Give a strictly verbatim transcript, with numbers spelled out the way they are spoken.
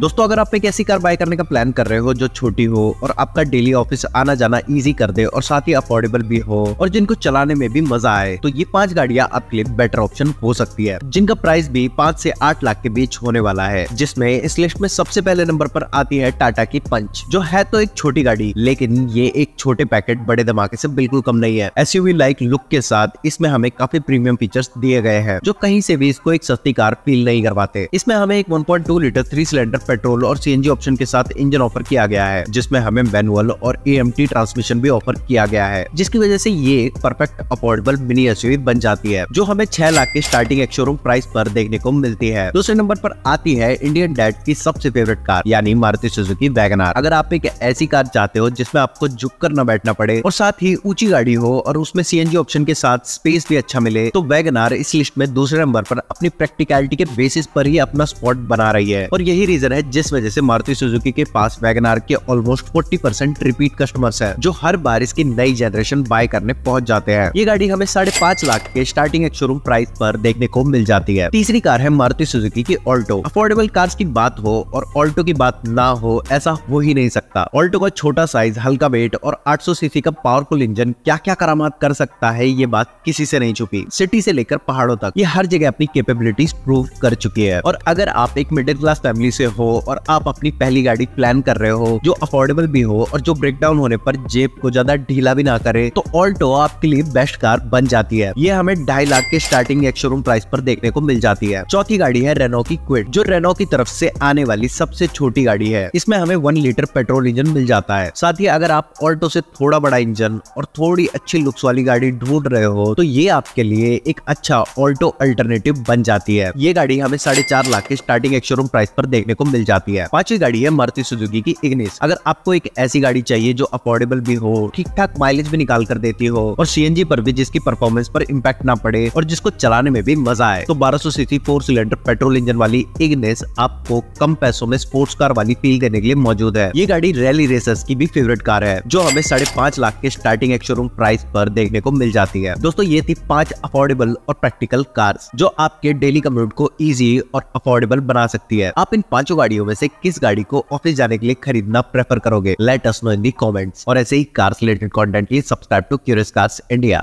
दोस्तों अगर आप एक ऐसी कार बाय करने का प्लान कर रहे हो जो छोटी हो और आपका डेली ऑफिस आना जाना इजी कर दे और साथ ही अफोर्डेबल भी हो और जिनको चलाने में भी मजा आए, तो ये पांच गाड़ियां आपके लिए बेटर ऑप्शन हो सकती है, जिनका प्राइस भी पांच से आठ लाख के बीच होने वाला है। जिसमें इस लिस्ट में सबसे पहले नंबर पर आती है टाटा की पंच, जो है तो एक छोटी गाड़ी, लेकिन ये एक छोटे पैकेट बड़े धमाके से बिल्कुल कम नहीं है। एसयूवी लाइक लुक के साथ इसमें हमें काफी प्रीमियम फीचर्स दिए गए हैं, जो कहीं से भी इसको एक सस्ती कार फील नहीं करवाते। इसमें हमें एक one point two litre three cylinder petrol और सीएनजी ऑप्शन के साथ इंजन ऑफर किया गया है, जिसमें हमें मैनुअल और एएमटी ट्रांसमिशन भी ऑफर किया गया है, जिसकी वजह से ये एक परफेक्ट अफोर्डेबल मिनी एसयूवी बन जाती है, जो हमें छह लाख के स्टार्टिंग एक शोरूम प्राइस पर देखने को मिलती है। दूसरे नंबर पर आती है इंडियन डैड की सबसे फेवरेट कार, यानी मारुति सुजुकी वैगनआर। अगर आप एक ऐसी कार चाहते हो जिसमें आपको झुक कर न बैठना पड़े और साथ ही ऊंची गाड़ी हो और उसमें सीएनजी ऑप्शन के साथ स्पेस भी अच्छा मिले, तो वैगनआर इस लिस्ट में दूसरे नंबर पर अपनी प्रैक्टिकलिटी के बेसिस पर ही अपना स्पॉट बना रही है, और यही रीजन है जिस वजह से मारुति सुजुकी के पास वैगनआर के ऑलमोस्ट चालीस परसेंट रिपीट कस्टमर्स हैं, जो हर बार इसकी नई जनरेशन बाय करने पहुंच जाते हैं। ये गाड़ी हमें साढ़े पाँच लाख के स्टार्टिंग एक शोरूम प्राइस पर देखने को मिल जाती है। तीसरी कार है मारुति सुजुकी की ऑल्टो। अफोर्डेबल कार्स की बात हो और ऑल्टो की बात ना हो, ऐसा हो ही नहीं सकता। ऑल्टो का छोटा साइज, हल्का वेट और आठ सौ सीसी का पावरफुल इंजन क्या क्या करामात कर सकता है, ये बात किसी से नहीं छुपी। सिटी से लेकर पहाड़ों तक ये हर जगह अपनी कैपेबिलिटीज प्रूव कर चुकी है। और अगर आप एक मिडिल क्लास फैमिली से हो और आप अपनी पहली गाड़ी प्लान कर रहे हो जो अफोर्डेबल भी हो और जो ब्रेकडाउन होने पर जेब को ज्यादा ढीला भी ना करे, तो ऑल्टो आपके लिए बेस्ट कार बन जाती है। ये हमें ढाई लाख के स्टार्टिंग एक शोरूम प्राइस पर देखने को मिल जाती है। चौथी गाड़ी है रेनो की क्विड, जो रेनो की तरफ से आने वाली सबसे छोटी गाड़ी है। इसमें हमें वन लीटर पेट्रोल इंजन मिल जाता है। साथ ही अगर आप ऑल्टो से थोड़ा बड़ा इंजन और थोड़ी अच्छी लुक्स वाली गाड़ी ढूंढ रहे हो, तो ये आपके लिए एक अच्छा ऑल्टो अल्टरनेटिव बन जाती है। ये गाड़ी हमें साढ़े चार लाख के स्टार्टिंग एक शोरूम प्राइस पर देखने को मिल जाती है। पांचवी गाड़ी है मारुति सुजुकी की इग्निस। अगर आपको एक ऐसी गाड़ी चाहिए जो अफोर्डेबल भी हो, ठीक ठाक माइलेज भी निकाल कर देती हो और सीएनजी पर भी जिसकी परफॉर्मेंस पर इम्पैक्ट ना पड़े और जिसको चलाने में भी मजा आए, तो बारह सौ CC four cylinder petrol engine वाली इग्निस आपको कम पैसों में स्पोर्ट्स कार वाली फील देने के लिए मौजूद है। ये गाड़ी रैली रेसर्स की भी फेवरेट कार है, जो हमें साढ़े पांच लाख के स्टार्टिंग एक शोरूम प्राइस पर देखने को मिल जाती है। दोस्तों ये थी पांच अफोर्डेबल और प्रैक्टिकल कार्स जो आपके डेली कम्यूट को इजी और अफोर्डेबल बना सकती है। आप इन पांचों गाड़ियों में से किस गाड़ी को ऑफिस जाने के लिए खरीदना प्रेफर करोगे? Let us know in the comments. और ऐसे ही कार्स रिलेटेड कंटेंट के लिए subscribe to curious cars India.